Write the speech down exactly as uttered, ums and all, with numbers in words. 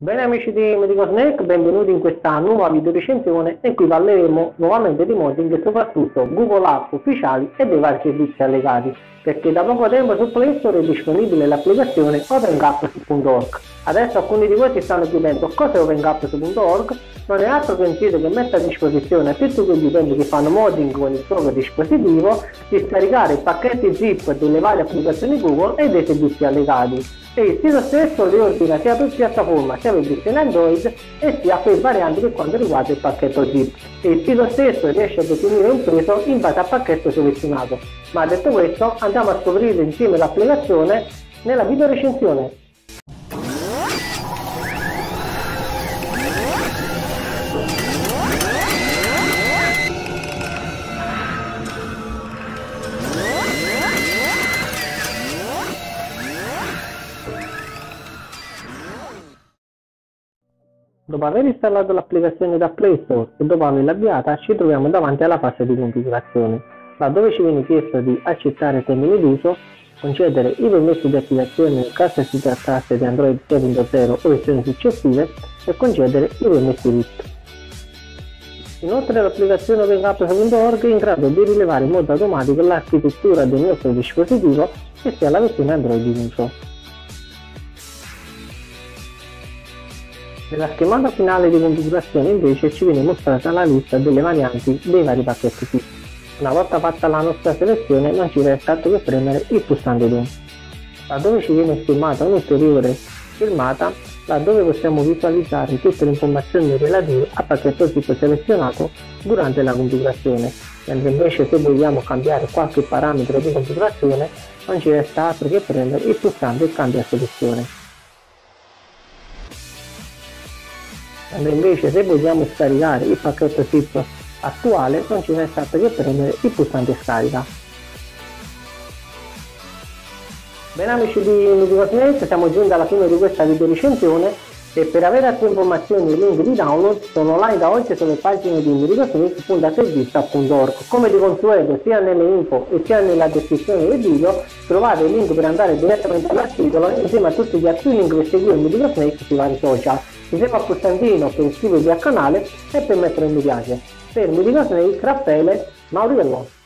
Bene amici di MiticoSnake, benvenuti in questa nuova video recensione in cui parleremo nuovamente di modding e soprattutto Google App ufficiali e dei vari servizi allegati, perché da poco tempo su Play Store è disponibile l'applicazione Open Gaps punto org. Adesso alcuni di voi si stanno chiedendo cos'è Open Gaps punto org, non è altro che un sito che mette a disposizione a tutti quegli utenti che fanno modding con il proprio dispositivo di scaricare pacchetti zip delle varie applicazioni Google e dei servizi allegati. E il sito stesso li ordina sia per piattaforma sia per versione Android e sia per varianti per quanto riguarda il pacchetto zip. E il sito stesso riesce a definire un peso in base al pacchetto selezionato. Ma detto questo, andiamo a scoprire insieme l'applicazione nella video recensione. Dopo aver installato l'applicazione da Play Store e dopo averla avviata, ci troviamo davanti alla fase di configurazione, laddove ci viene chiesto di accettare termini d'uso, concedere i permessi di attivazione nel caso si trattasse di Android sei punto zero o versioni successive e concedere i permessi R I P. Inoltre l'applicazione Open Gaps punto org è in grado di rilevare in modo automatico l'architettura del nostro dispositivo e sia la versione Android in uso. Nella schermata finale di configurazione invece ci viene mostrata la lista delle varianti dei vari pacchetti zip. Una volta fatta la nostra selezione non ci resta altro che premere il pulsante due, laddove ci viene schermata un'ulteriore schermata laddove possiamo visualizzare tutte le informazioni relative al pacchetto zip selezionato durante la configurazione, mentre invece se vogliamo cambiare qualche parametro di configurazione non ci resta altro che premere il pulsante e cambia selezione. Quando invece se vogliamo scaricare il pacchetto zip attuale non ci resta altro che premere il pulsante scarica. Bene amici di MiticoSnake, siamo giunti alla fine di questa video recensione e per avere altre informazioni e link di download sono online da oggi sulle pagine di MiticoSnake punto altervista punto org. Come di consueto sia nelle info e sia nella descrizione del video trovate il link per andare direttamente all'articolo insieme a tutti gli altri link per seguire MiticoSnake sui vari social. Insieme a Costantino per iscrivervi al canale e per mettere un mi piace. Per MiticoSnake, Raffaele Mauriello.